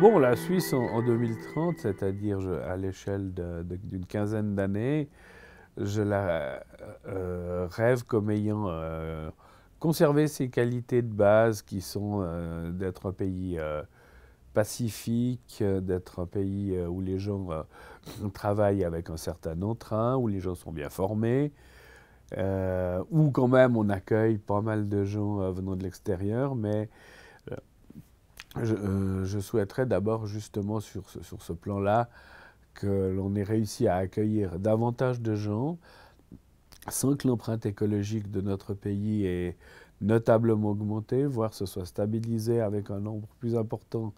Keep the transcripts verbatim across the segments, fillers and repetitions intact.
Bon, la Suisse en, en deux mille trente, c'est-à-dire à, à l'échelle d'une quinzaine d'années, je la euh, rêve comme ayant euh, conservé ses qualités de base qui sont euh, d'être un pays euh, pacifique, d'être un pays euh, où les gens euh, travaillent avec un certain entrain, où les gens sont bien formés, euh, où quand même on accueille pas mal de gens euh, venant de l'extérieur, mais euh, je, euh, je souhaiterais d'abord justement sur ce, sur ce plan-là que l'on ait réussi à accueillir davantage de gens sans que l'empreinte écologique de notre pays ait notablement augmenté, voire se soit stabilisée avec un nombre plus important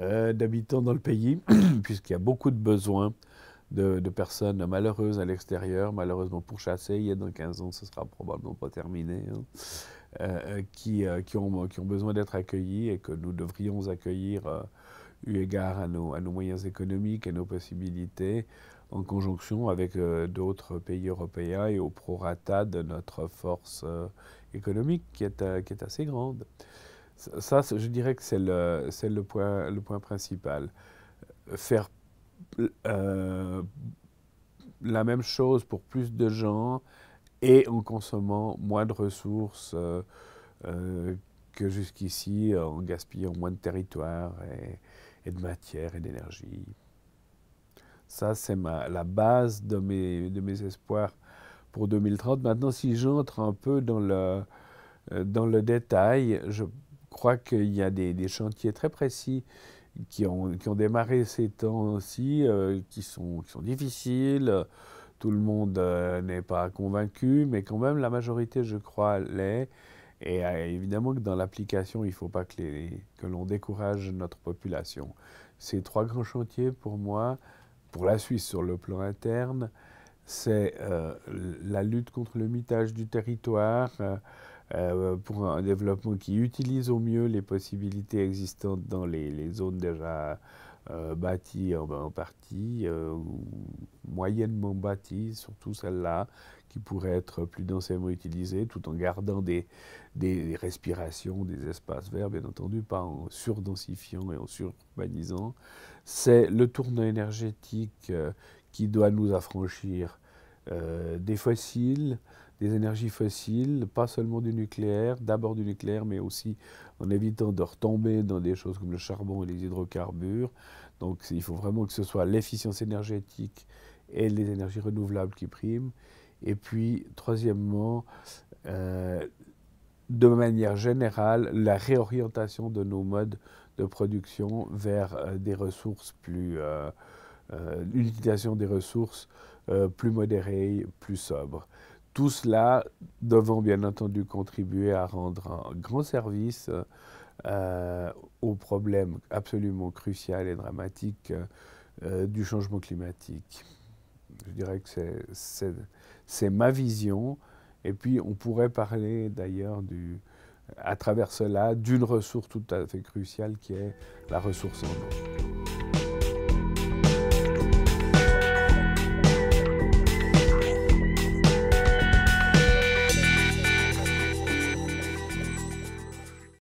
euh, d'habitants dans le pays, puisqu'il y a beaucoup de besoins de, de personnes malheureuses à l'extérieur, malheureusement pourchassées, il y a dans quinze ans, ce sera probablement pas terminé, hein, euh, qui, euh, qui, ont, qui ont besoin d'être accueillis et que nous devrions accueillir euh, eu égard à nos, à nos moyens économiques et nos possibilités, en conjonction avec euh, d'autres pays européens et au prorata de notre force euh, économique qui est, euh, qui est assez grande. Ça, ça je dirais que c'est le, c'est le point, le point principal. Faire euh, la même chose pour plus de gens et en consommant moins de ressources euh, euh, que jusqu'ici, en gaspillant moins de territoire et, et de matière et d'énergie. Ça, c'est la base de mes, de mes espoirs pour deux mille trente. Maintenant, si j'entre un peu dans le, dans le détail, je crois qu'il y a des, des chantiers très précis qui ont, qui ont démarré ces temps-ci, euh, qui sont, qui sont difficiles. Tout le monde euh, n'est pas convaincu, mais quand même, la majorité, je crois, l'est. Et évidemment que dans l'application, il ne faut pas que, les, que l'on décourage notre population. Ces trois grands chantiers, pour moi, pour la Suisse sur le plan interne, c'est euh, la lutte contre le mitage du territoire, euh, pour un développement qui utilise au mieux les possibilités existantes dans les, les zones déjà euh, bâties en, en partie, euh, ou moyennement bâties, surtout celles-là, qui pourraient être plus densément utilisés, tout en gardant des, des, des respirations, des espaces verts, bien entendu, pas en surdensifiant et en sururbanisant. C'est le tournant énergétique euh, qui doit nous affranchir euh, des fossiles, des énergies fossiles, pas seulement du nucléaire, d'abord du nucléaire, mais aussi en évitant de retomber dans des choses comme le charbon et les hydrocarbures. Donc il faut vraiment que ce soit l'efficience énergétique et les énergies renouvelables qui priment. Et puis, troisièmement, euh, de manière générale, la réorientation de nos modes de production vers euh, des ressources plus... Euh, euh, l'utilisation des ressources euh, plus modérées, plus sobres. Tout cela devant, bien entendu, contribuer à rendre un grand service euh, au problème absolument crucial et dramatique euh, du changement climatique. Je dirais que c'est... C'est ma vision, et puis on pourrait parler d'ailleurs, à travers cela, d'une ressource tout à fait cruciale qui est la ressource en eau.